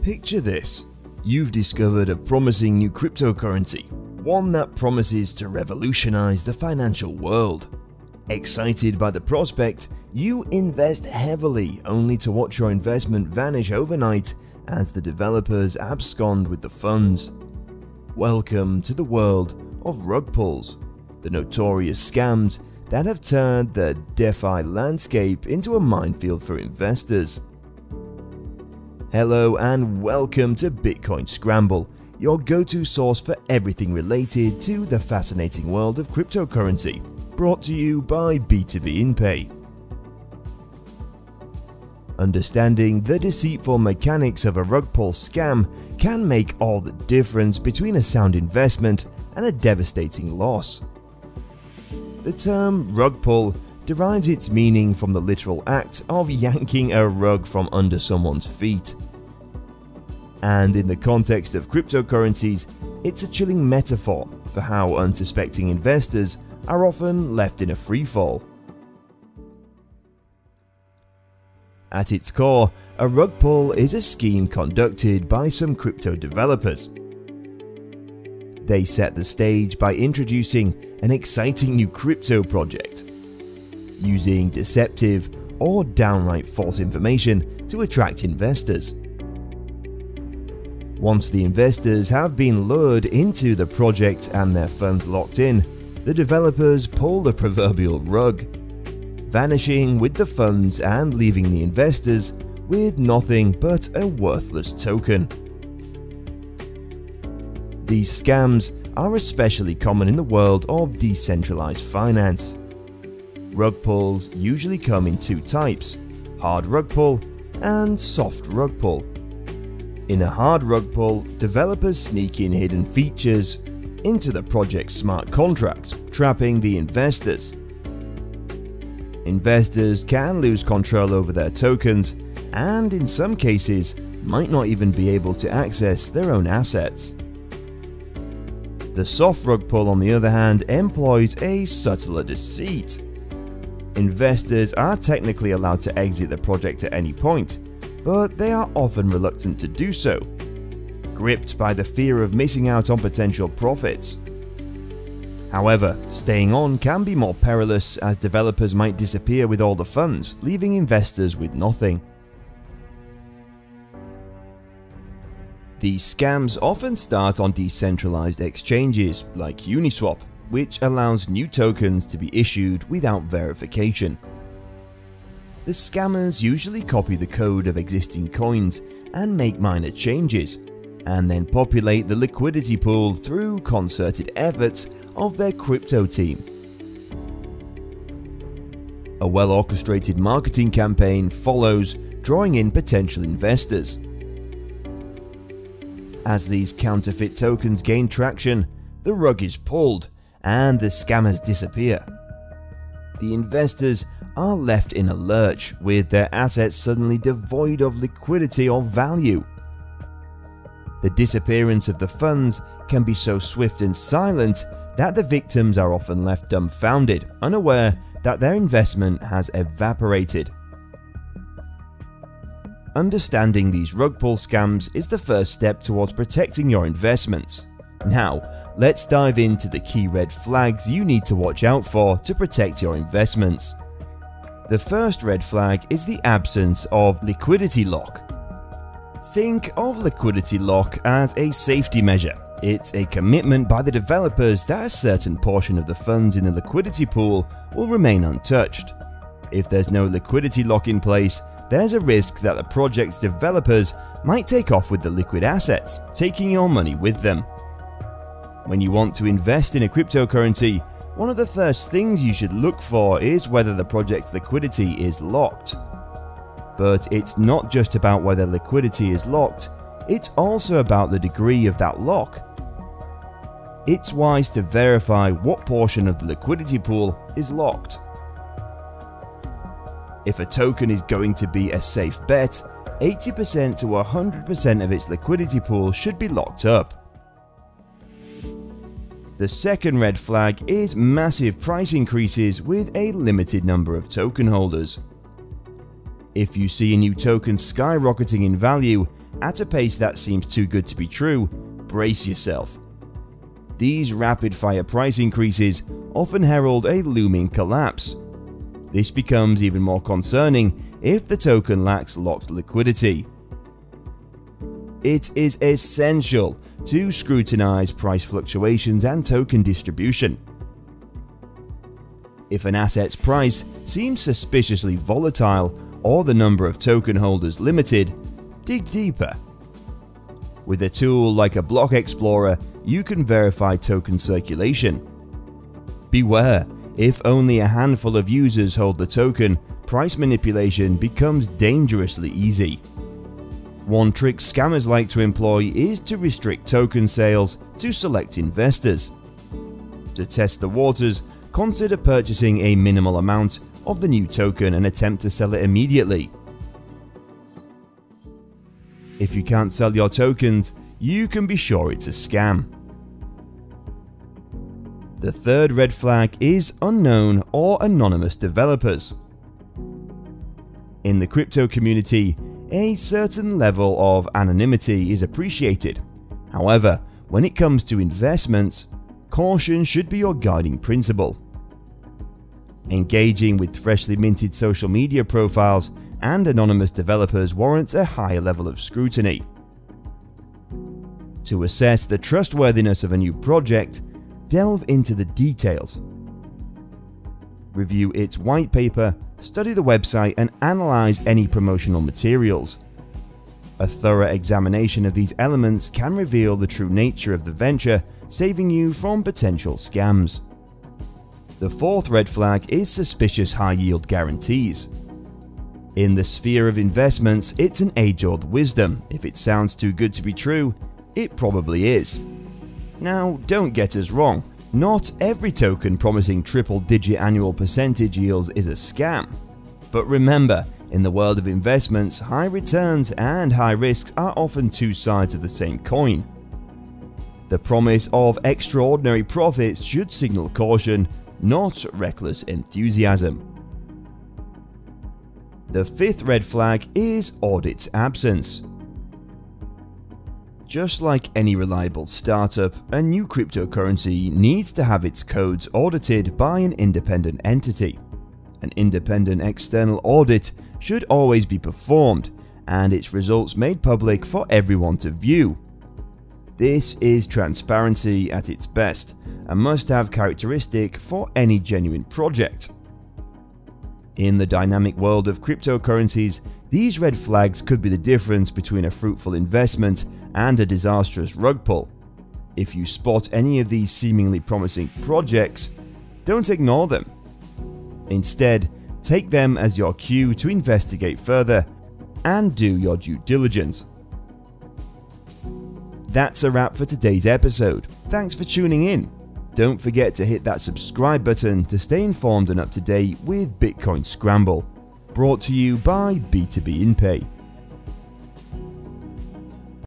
Picture this, you've discovered a promising new cryptocurrency, one that promises to revolutionize the financial world. Excited by the prospect, you invest heavily only to watch your investment vanish overnight as the developers abscond with the funds. Welcome to the world of rug pulls, the notorious scams that have turned the DeFi landscape into a minefield for investors. Hello and welcome to Bitcoin Scramble, your go-to source for everything related to the fascinating world of cryptocurrency, brought to you by B2BinPay. Understanding the deceitful mechanics of a rug pull scam can make all the difference between a sound investment and a devastating loss. The term rug pull derives its meaning from the literal act of yanking a rug from under someone's feet. And in the context of cryptocurrencies, it's a chilling metaphor for how unsuspecting investors are often left in a freefall. At its core, a rug pull is a scheme conducted by some crypto developers. They set the stage by introducing an exciting new crypto project, using deceptive or downright false information to attract investors. Once the investors have been lured into the project and their funds locked in, the developers pull the proverbial rug, vanishing with the funds and leaving the investors with nothing but a worthless token. These scams are especially common in the world of decentralized finance. Rug pulls usually come in two types, hard rug pull and soft rug pull. In a hard rug pull, developers sneak in hidden features into the project's smart contracts, trapping the investors. Investors can lose control over their tokens and, in some cases, might not even be able to access their own assets. The soft rug pull, on the other hand, employs a subtler deceit. Investors are technically allowed to exit the project at any point, but they are often reluctant to do so, gripped by the fear of missing out on potential profits. However, staying on can be more perilous as developers might disappear with all the funds, leaving investors with nothing. These scams often start on decentralized exchanges like Uniswap, which allows new tokens to be issued without verification. The scammers usually copy the code of existing coins and make minor changes, and then populate the liquidity pool through concerted efforts of their crypto team. A well-orchestrated marketing campaign follows, drawing in potential investors. As these counterfeit tokens gain traction, the rug is pulled and the scammers disappear. The investors are left in a lurch, with their assets suddenly devoid of liquidity or value. The disappearance of the funds can be so swift and silent that the victims are often left dumbfounded, unaware that their investment has evaporated. Understanding these rug pull scams is the first step towards protecting your investments. Now, let's dive into the key red flags you need to watch out for to protect your investments. The first red flag is the absence of liquidity lock. Think of liquidity lock as a safety measure. It's a commitment by the developers that a certain portion of the funds in the liquidity pool will remain untouched. If there's no liquidity lock in place, there's a risk that the project's developers might take off with the liquid assets, taking your money with them. When you want to invest in a cryptocurrency, one of the first things you should look for is whether the project's liquidity is locked. But it's not just about whether liquidity is locked, it's also about the degree of that lock. It's wise to verify what portion of the liquidity pool is locked. If a token is going to be a safe bet, 80% to 100% of its liquidity pool should be locked up. The second red flag is massive price increases with a limited number of token holders. If you see a new token skyrocketing in value at a pace that seems too good to be true, brace yourself. These rapid-fire price increases often herald a looming collapse. This becomes even more concerning if the token lacks locked liquidity. It is essential to scrutinize price fluctuations and token distribution. If an asset's price seems suspiciously volatile or the number of token holders limited, dig deeper. With a tool like a block explorer, you can verify token circulation. Beware, if only a handful of users hold the token, price manipulation becomes dangerously easy. One trick scammers like to employ is to restrict token sales to select investors. To test the waters, consider purchasing a minimal amount of the new token and attempt to sell it immediately. If you can't sell your tokens, you can be sure it's a scam. The third red flag is unknown or anonymous developers. In the crypto community, a certain level of anonymity is appreciated. However, when it comes to investments, caution should be your guiding principle. Engaging with freshly minted social media profiles and anonymous developers warrants a higher level of scrutiny. To assess the trustworthiness of a new project, delve into the details. Review its white paper, study the website, and analyze any promotional materials. A thorough examination of these elements can reveal the true nature of the venture, saving you from potential scams. The fourth red flag is suspicious high-yield guarantees. In the sphere of investments, it's an age-old wisdom. If it sounds too good to be true, it probably is. Now, don't get us wrong, not every token promising triple-digit annual percentage yields is a scam. But remember, in the world of investments, high returns and high risks are often two sides of the same coin. The promise of extraordinary profits should signal caution, not reckless enthusiasm. The fifth red flag is audit's absence. Just like any reliable startup, a new cryptocurrency needs to have its codes audited by an independent entity. An independent external audit should always be performed, and its results made public for everyone to view. This is transparency at its best, a must-have characteristic for any genuine project. In the dynamic world of cryptocurrencies, these red flags could be the difference between a fruitful investment and a disastrous rug pull. If you spot any of these seemingly promising projects, don't ignore them. Instead, take them as your cue to investigate further and do your due diligence. That's a wrap for today's episode. Thanks for tuning in. Don't forget to hit that subscribe button to stay informed and up to date with Bitcoin Scramble, brought to you by B2BinPay.